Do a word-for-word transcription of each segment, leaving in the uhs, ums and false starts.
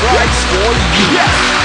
strikes for you. Yes!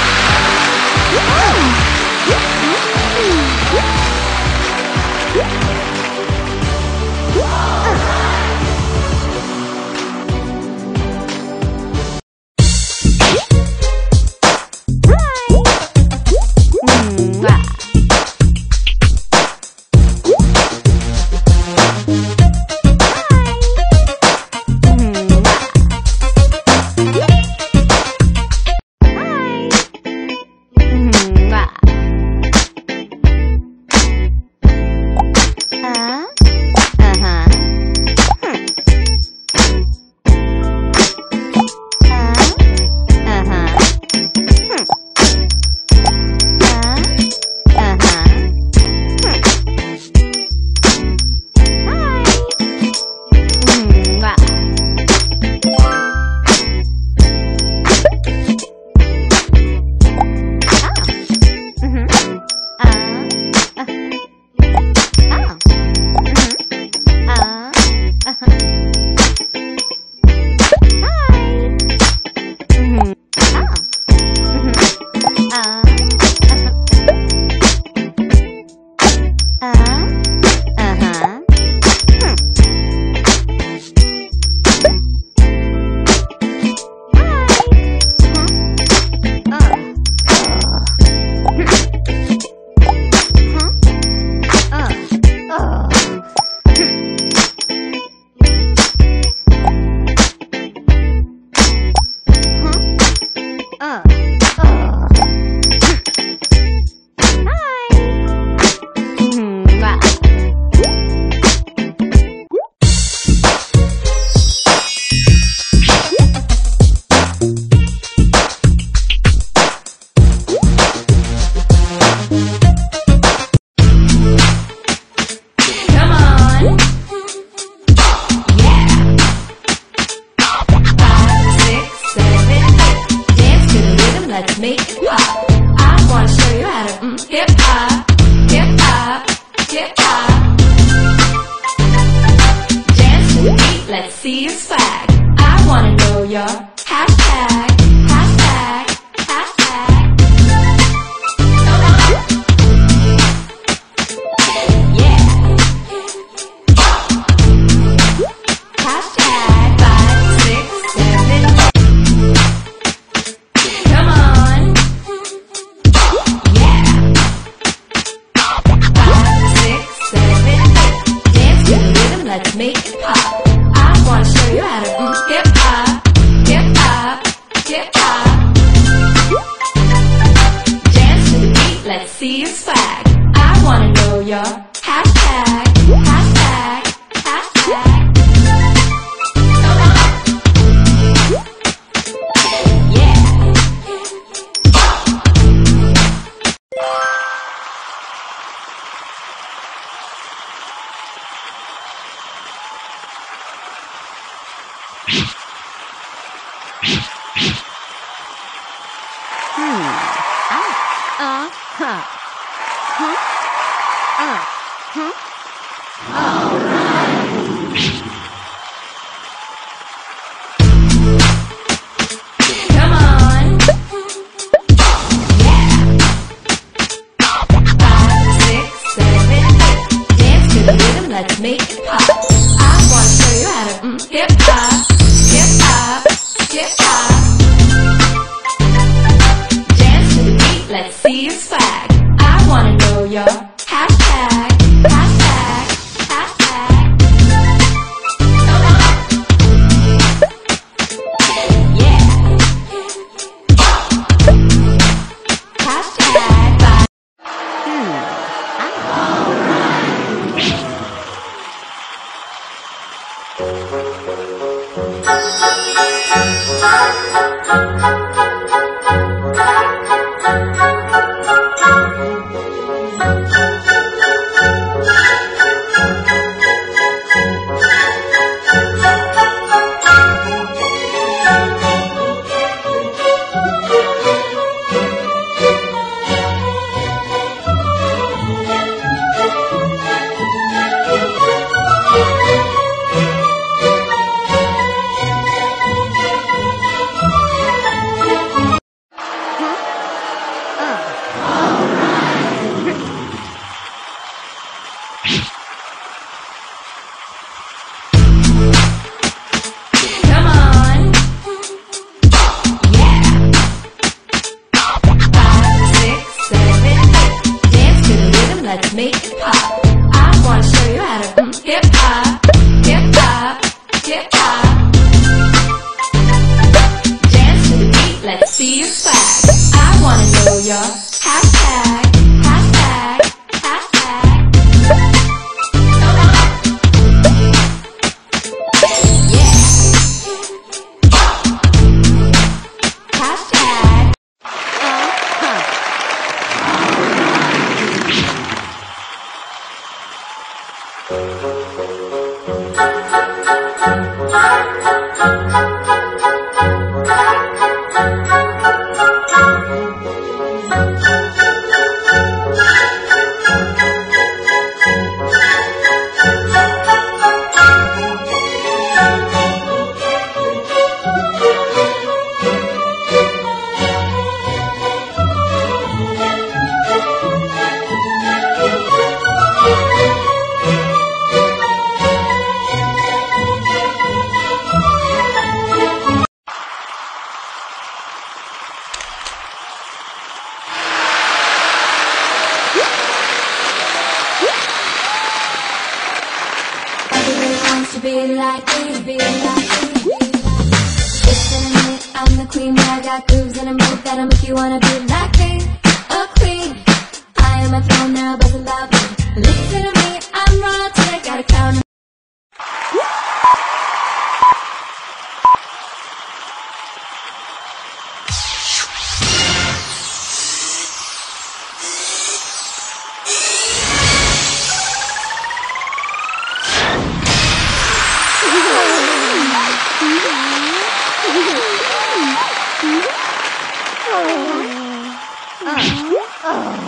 Oh.